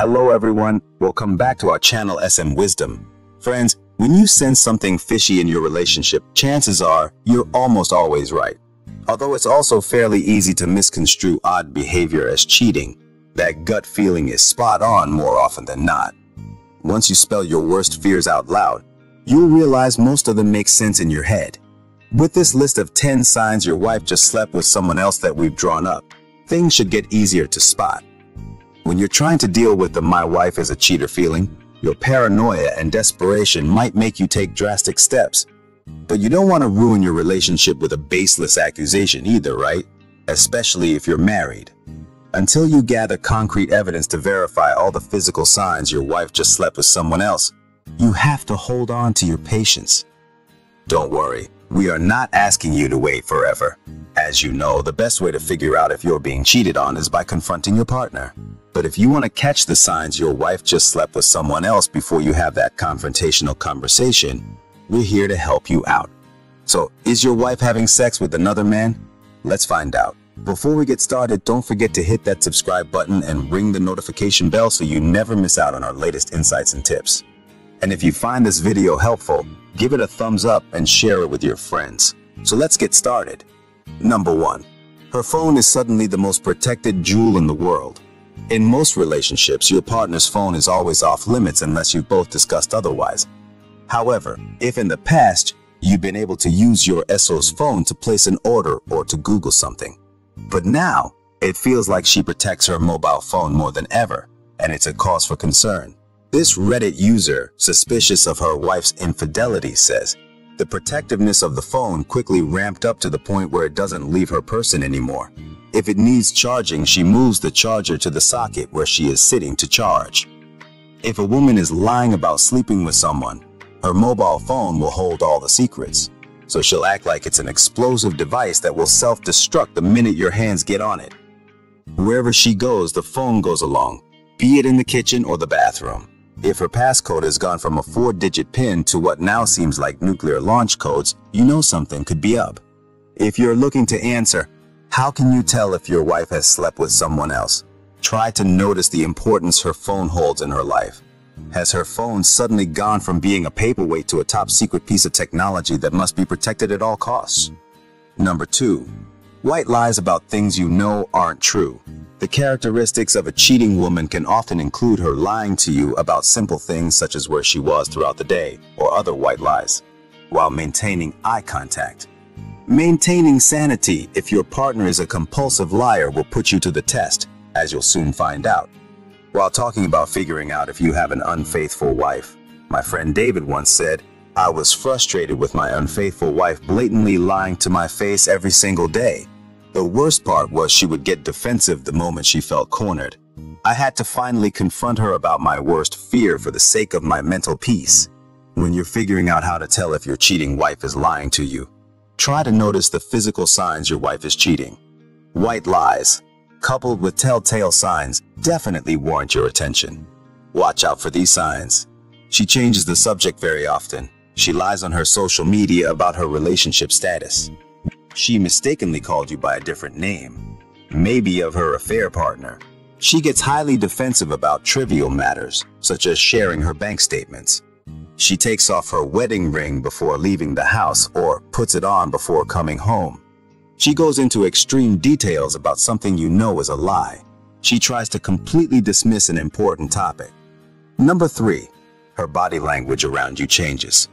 Hello everyone, welcome back to our channel SM Wisdom. Friends, when you sense something fishy in your relationship, chances are you're almost always right. Although it's also fairly easy to misconstrue odd behavior as cheating, that gut feeling is spot on more often than not. Once you spell your worst fears out loud, you'll realize most of them make sense in your head. With this list of 10 signs your wife just slept with someone else that we've drawn up, things should get easier to spot. When you're trying to deal with the "my wife is a cheater" feeling, your paranoia and desperation might make you take drastic steps. But you don't want to ruin your relationship with a baseless accusation either, right? Especially if you're married. Until you gather concrete evidence to verify all the physical signs your wife just slept with someone else, you have to hold on to your patience. Don't worry, we are not asking you to wait forever. As you know, the best way to figure out if you're being cheated on is by confronting your partner. But if you want to catch the signs your wife just slept with someone else before you have that confrontational conversation, we're here to help you out. So, is your wife having sex with another man? Let's find out. Before we get started, don't forget to hit that subscribe button and ring the notification bell so you never miss out on our latest insights and tips. And if you find this video helpful, give it a thumbs up and share it with your friends. So let's get started. Number 1. Her phone is suddenly the most protected jewel in the world. In most relationships, your partner's phone is always off limits unless you've both discussed otherwise. However, if in the past, you've been able to use your SO's phone to place an order or to Google something. But now, it feels like she protects her mobile phone more than ever, and it's a cause for concern. This Reddit user, suspicious of her wife's infidelity, says, "The protectiveness of the phone quickly ramped up to the point where it doesn't leave her person anymore. If it needs charging, she moves the charger to the socket where she is sitting to charge." If a woman is lying about sleeping with someone, her mobile phone will hold all the secrets. So she'll act like it's an explosive device that will self-destruct the minute your hands get on it. Wherever she goes, the phone goes along, be it in the kitchen or the bathroom. If her passcode has gone from a 4-digit PIN to what now seems like nuclear launch codes, you know something could be up. If you're looking to answer, "How can you tell if your wife has slept with someone else?" try to notice the importance her phone holds in her life. Has her phone suddenly gone from being a paperweight to a top-secret piece of technology that must be protected at all costs? Number 2. White lies about things you know aren't true. The characteristics of a cheating woman can often include her lying to you about simple things such as where she was throughout the day or other white lies, while maintaining eye contact. Maintaining sanity if your partner is a compulsive liar will put you to the test, as you'll soon find out. While talking about figuring out if you have an unfaithful wife, my friend David once said, "I was frustrated with my unfaithful wife blatantly lying to my face every single day. The worst part was she would get defensive the moment she felt cornered. I had to finally confront her about my worst fear for the sake of my mental peace." When you're figuring out how to tell if your cheating wife is lying to you, try to notice the physical signs your wife is cheating. White lies, coupled with telltale signs, definitely warrant your attention. Watch out for these signs. She changes the subject very often. She lies on her social media about her relationship status. She mistakenly called you by a different name, maybe of her affair partner. She gets highly defensive about trivial matters, such as sharing her bank statements. She takes off her wedding ring before leaving the house or puts it on before coming home. She goes into extreme details about something you know is a lie. She tries to completely dismiss an important topic. Number 3. Her body language around you changes.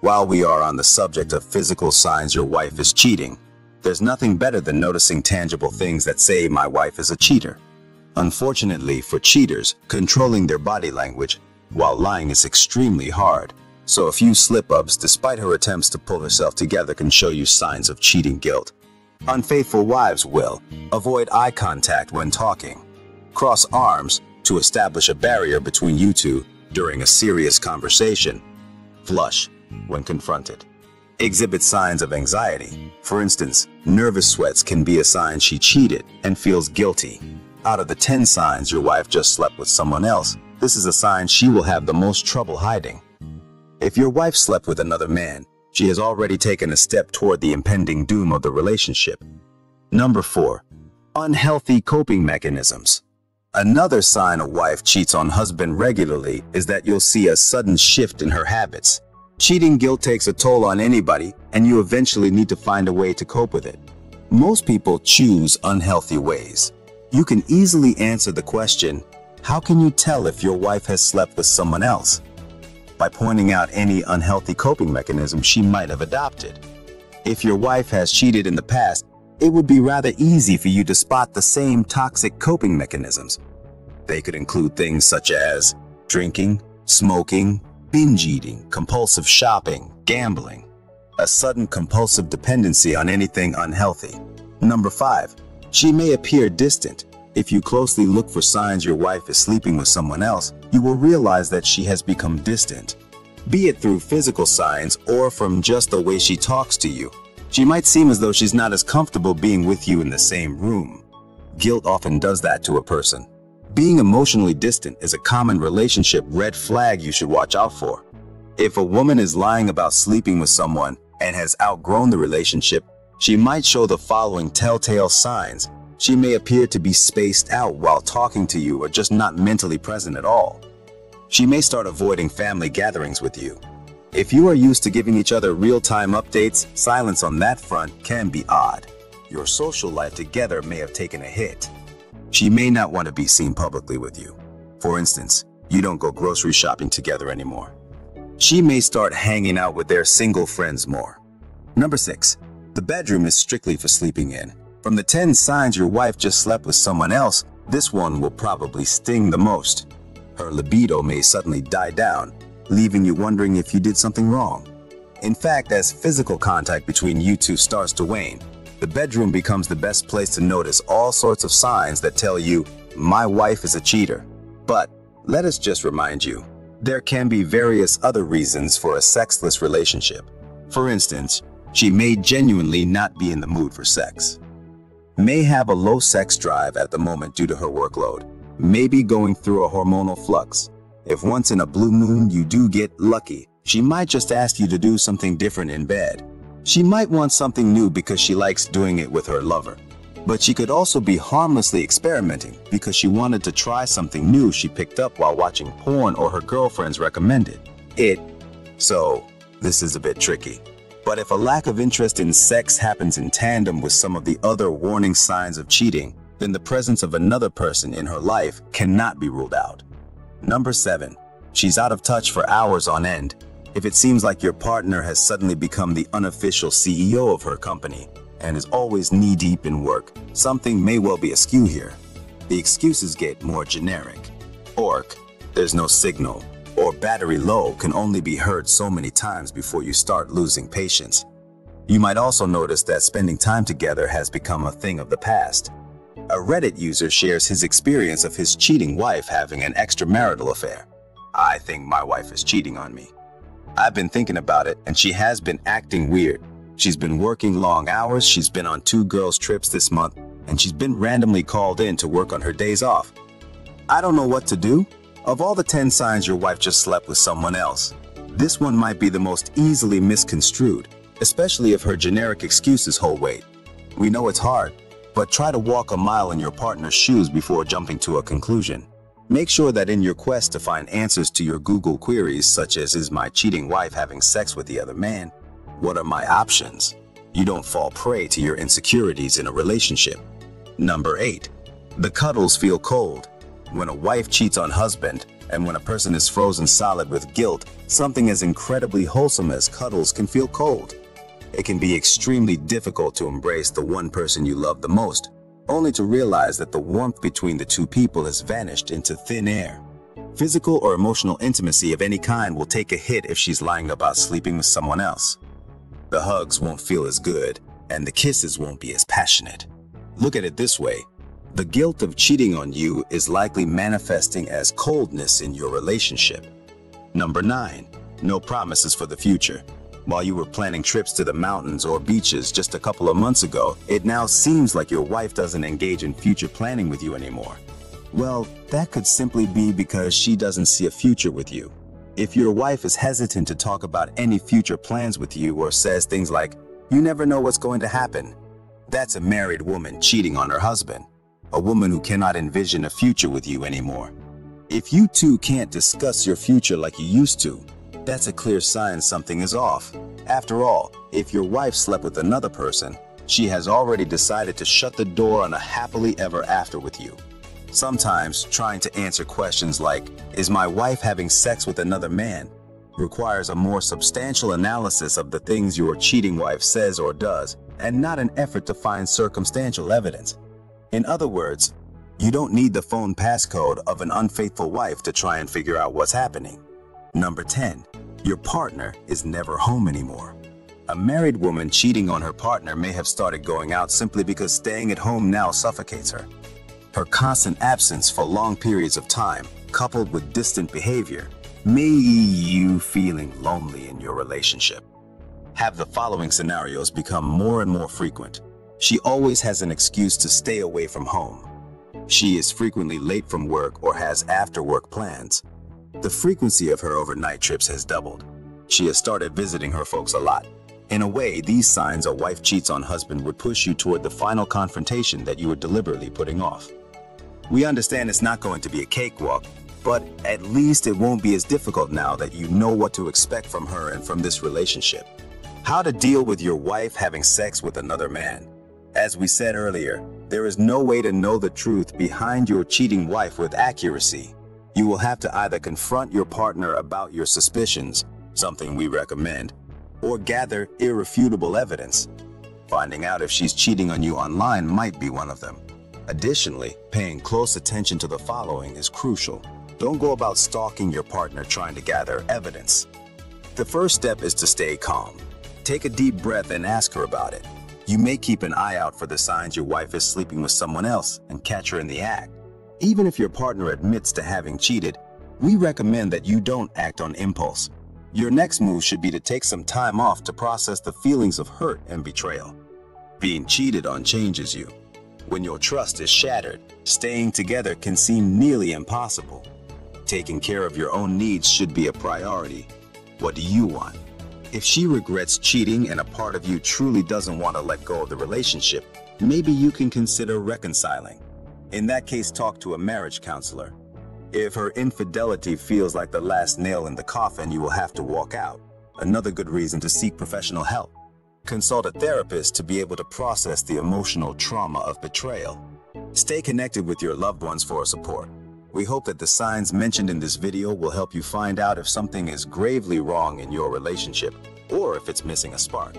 While we are on the subject of physical signs your wife is cheating, there's nothing better than noticing tangible things that say "my wife is a cheater." Unfortunately for cheaters, controlling their body language while lying is extremely hard, so a few slip-ups despite her attempts to pull herself together can show you signs of cheating guilt. Unfaithful wives will avoid eye contact when talking, cross arms to establish a barrier between you two during a serious conversation, flush when confronted, exhibit signs of anxiety. For instance, nervous sweats can be a sign she cheated and feels guilty. Out of the 10 signs your wife just slept with someone else, this is a sign she will have the most trouble hiding. If your wife slept with another man, she has already taken a step toward the impending doom of the relationship. Number 4. Unhealthy coping mechanisms. Another sign a wife cheats on husband regularly is that you'll see a sudden shift in her habits. Cheating guilt takes a toll on anybody, and you eventually need to find a way to cope with it. Most people choose unhealthy ways. You can easily answer the question, how can you tell if your wife has slept with someone else? By pointing out any unhealthy coping mechanism she might have adopted. If your wife has cheated in the past, it would be rather easy for you to spot the same toxic coping mechanisms. They could include things such as drinking, smoking, binge eating, compulsive shopping, gambling, a sudden compulsive dependency on anything unhealthy. Number 5, she may appear distant. If you closely look for signs your wife is sleeping with someone else, you will realize that she has become distant. Be it through physical signs or from just the way she talks to you. She might seem as though she's not as comfortable being with you in the same room. Guilt often does that to a person. Being emotionally distant is a common relationship red flag you should watch out for. If a woman is lying about sleeping with someone and has outgrown the relationship, she might show the following telltale signs. She may appear to be spaced out while talking to you or just not mentally present at all. She may start avoiding family gatherings with you. If you are used to giving each other real-time updates, silence on that front can be odd. Your social life together may have taken a hit. She may not want to be seen publicly with you. For instance, you don't go grocery shopping together anymore. She may start hanging out with their single friends more. Number 6, the bedroom is strictly for sleeping in. From the 10 signs your wife just slept with someone else, this one will probably sting the most. Her libido may suddenly die down, leaving you wondering if you did something wrong. In fact, as physical contact between you two starts to wane, the bedroom becomes the best place to notice all sorts of signs that tell you, my wife is a cheater. But let us just remind you, there can be various other reasons for a sexless relationship. For instance, she may genuinely not be in the mood for sex, may have a low sex drive at the moment due to her workload, may be going through a hormonal flux. If once in a blue moon you do get lucky, she might just ask you to do something different in bed. She might want something new because she likes doing it with her lover. But she could also be harmlessly experimenting because she wanted to try something new she picked up while watching porn or her girlfriends recommended it. So, this is a bit tricky. But if a lack of interest in sex happens in tandem with some of the other warning signs of cheating, then the presence of another person in her life cannot be ruled out. Number 7, she's out of touch for hours on end. If it seems like your partner has suddenly become the unofficial CEO of her company and is always knee-deep in work, something may well be askew here. The excuses get more generic. Orc, there's no signal, or battery low can only be heard so many times before you start losing patience. You might also notice that spending time together has become a thing of the past. A Reddit user shares his experience of his cheating wife having an extramarital affair. I think my wife is cheating on me. I've been thinking about it and she has been acting weird. She's been working long hours, she's been on 2 girls' trips this month, and she's been randomly called in to work on her days off. I don't know what to do. Of all the 10 signs your wife just slept with someone else, this one might be the most easily misconstrued, especially if her generic excuses hold weight. We know it's hard, but try to walk a mile in your partner's shoes before jumping to a conclusion. Make sure that in your quest to find answers to your Google queries such as, is my cheating wife having sex with the other man? What are my options? You don't fall prey to your insecurities in a relationship. Number 8, the cuddles feel cold. When a wife cheats on husband and when a person is frozen solid with guilt, something as incredibly wholesome as cuddles can feel cold. It can be extremely difficult to embrace the one person you love the most, only to realize that the warmth between the two people has vanished into thin air. Physical or emotional intimacy of any kind will take a hit if she's lying about sleeping with someone else. The hugs won't feel as good, and the kisses won't be as passionate. Look at it this way. The guilt of cheating on you is likely manifesting as coldness in your relationship. Number 9, no promises for the future. While you were planning trips to the mountains or beaches just a couple of months ago, it now seems like your wife doesn't engage in future planning with you anymore. Well, that could simply be because she doesn't see a future with you. If your wife is hesitant to talk about any future plans with you or says things like, you never know what's going to happen, that's a married woman cheating on her husband. a woman who cannot envision a future with you anymore. If you two can't discuss your future like you used to, that's a clear sign something is off. After all, if your wife slept with another person, she has already decided to shut the door on a happily ever after with you. Sometimes trying to answer questions like, "Is my wife having sex with another man?" requires a more substantial analysis of the things your cheating wife says or does, and not an effort to find circumstantial evidence. In other words, you don't need the phone passcode of an unfaithful wife to try and figure out what's happening. Number 10. Your partner is never home anymore. A married woman cheating on her partner may have started going out simply because staying at home now suffocates her. Her constant absence for long periods of time, coupled with distant behavior, may leave you feeling lonely in your relationship. Have the following scenarios become more and more frequent. She always has an excuse to stay away from home. She is frequently late from work or has after-work plans. The frequency of her overnight trips has doubled. She has started visiting her folks a lot. In a way, these signs a wife cheats on husband would push you toward the final confrontation that you were deliberately putting off. We understand it's not going to be a cakewalk, but at least it won't be as difficult now that you know what to expect from her and from this relationship. How to deal with your wife having sex with another man. As we said earlier, there is no way to know the truth behind your cheating wife with accuracy. You will have to either confront your partner about your suspicions, something we recommend, or gather irrefutable evidence. Finding out if she's cheating on you online might be one of them. Additionally, paying close attention to the following is crucial. Don't go about stalking your partner trying to gather evidence. The first step is to stay calm. Take a deep breath and ask her about it. You may keep an eye out for the signs your wife is sleeping with someone else and catch her in the act. Even if your partner admits to having cheated, we recommend that you don't act on impulse. Your next move should be to take some time off to process the feelings of hurt and betrayal. Being cheated on changes you. When your trust is shattered, staying together can seem nearly impossible. Taking care of your own needs should be a priority. What do you want? If she regrets cheating and a part of you truly doesn't want to let go of the relationship, maybe you can consider reconciling. In that case, talk to a marriage counselor. If her infidelity feels like the last nail in the coffin, you will have to walk out. Another good reason to seek professional help. Consult a therapist to be able to process the emotional trauma of betrayal. Stay connected with your loved ones for support. We hope that the signs mentioned in this video will help you find out if something is gravely wrong in your relationship or if it's missing a spark.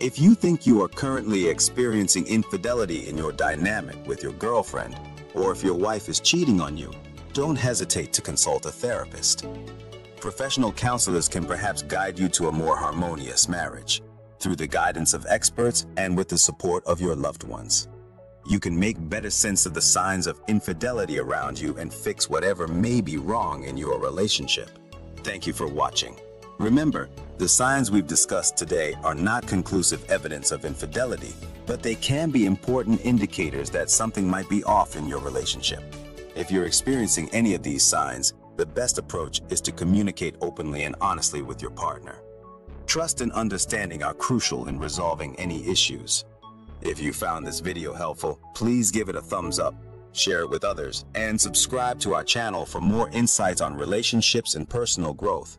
If you think you are currently experiencing infidelity in your dynamic with your girlfriend, or if your wife is cheating on you, don't hesitate to consult a therapist. Professional counselors can perhaps guide you to a more harmonious marriage through the guidance of experts and with the support of your loved ones. You can make better sense of the signs of infidelity around you and fix whatever may be wrong in your relationship. Thank you for watching. Remember, the signs we've discussed today are not conclusive evidence of infidelity, but they can be important indicators that something might be off in your relationship. If you're experiencing any of these signs, the best approach is to communicate openly and honestly with your partner. Trust and understanding are crucial in resolving any issues. If you found this video helpful, please give it a thumbs up, share it with others, and subscribe to our channel for more insights on relationships and personal growth.